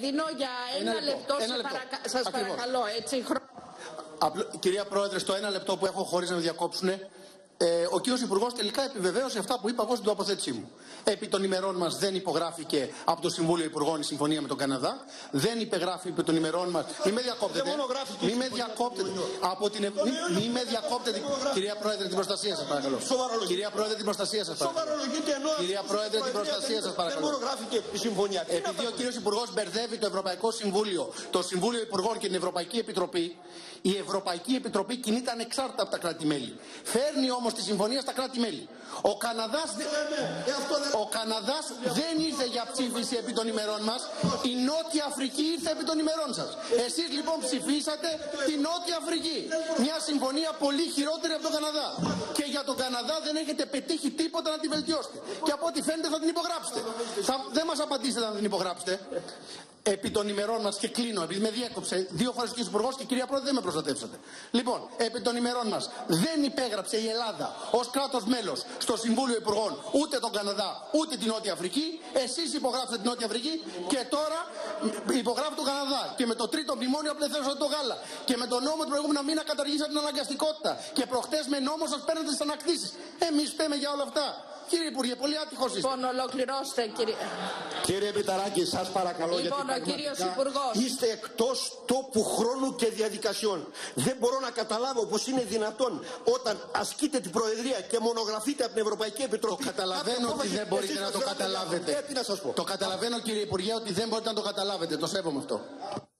Δίνω για ένα λεπτό. Σας ακριβώς. Παρακαλώ. Έτσι. Κυρία Πρόεδρε, στο ένα λεπτό που έχω χωρίς να με διακόψουν, ο κύριος Υπουργός τελικά επιβεβαίωσε αυτά που είπα εγώ στην τοποθέτησή μου. Επί των ημερών μας δεν υπογράφηκε από το Συμβούλιο Υπουργών η συμφωνία με τον Καναδά. Δεν υπεγράφει επί των ημερών μας. Μην με διακόπτετε. Μην με διακόπτετε. Μην με διακόπτετε. Κυρία Πρόεδρε, την προστασία σας παρακαλώ. Κυρία Πρόεδρε, την προστασία σας παρακαλώ. Κυρία Πρόεδρε, την προστασία σας παρακαλώ. Επειδή ο κύριος Υπουργός μπερδεύει το Ευρωπαϊκό Συμβούλιο, το Συμβούλιο Υπουργών και την Ευρωπαϊκή Επιτροπή, η Ευρωπαϊκή Επιτροπή κινείται ανεξάρτητα από τα κράτη-μέλη. Φέρνει όμως τη συμφωνία στα κράτη-μέλη. Ο Καναδάς δεν ήρθε για ψήφιση επί των ημερών μας. Η Νότια Αφρική ήρθε επί των ημερών σας. Εσείς λοιπόν ψηφίσατε τη Νότια Αφρική. Μια συμφωνία πολύ χειρότερη από τον Καναδά. Και για τον Καναδά δεν έχετε πετύχει τίποτα να την βελτιώσετε. Και από ό,τι φαίνεται θα την υπογράψετε. Δεν μας απαντήσετε να την υπογράψετε. Επί των ημερών μας, και κλείνω, επειδή με διέκοψε δύο φορές ο κ. Υπουργός και κυρία Πρόεδρε δεν με προστατεύσατε. Λοιπόν, επί των ημερών μας δεν υπέγραψε η Ελλάδα ως κράτος μέλος στο Συμβούλιο Υπουργών ούτε τον Καναδά ούτε την Νότια Αφρική. Εσείς υπογράψατε την Νότια Αφρική και τώρα υπογράφει τον Καναδά. Και με το τρίτο μνημόνιο απελευθέρωσατε το γάλα. Και με τον νόμο του προηγούμενου μήνα καταργήσατε την αναγκαστικότητα. Και προχτές με νόμο σας παίρνετε τις ανακτήσεις. Εμείς φταίμε για όλα αυτά. Κύριε Υπουργέ, πολύ άτυχος είστε. Λοιπόν, ολοκληρώστε, κύριε. Κύριε Πιταράκη, σας παρακαλώ, λοιπόν, γιατί πραγματικά είστε εκτός τόπου χρόνου και διαδικασιών. Δεν μπορώ να καταλάβω πως είναι δυνατόν όταν ασκείτε την Προεδρία και μονογραφείτε από την Ευρωπαϊκή Επιτροπή. Το καταλαβαίνω ότι δεν μπορείτε να το καταλάβετε. Το καταλαβαίνω, κύριε Υπουργέ, ότι δεν μπορείτε να το καταλάβετε. Το σέβομαι αυτό.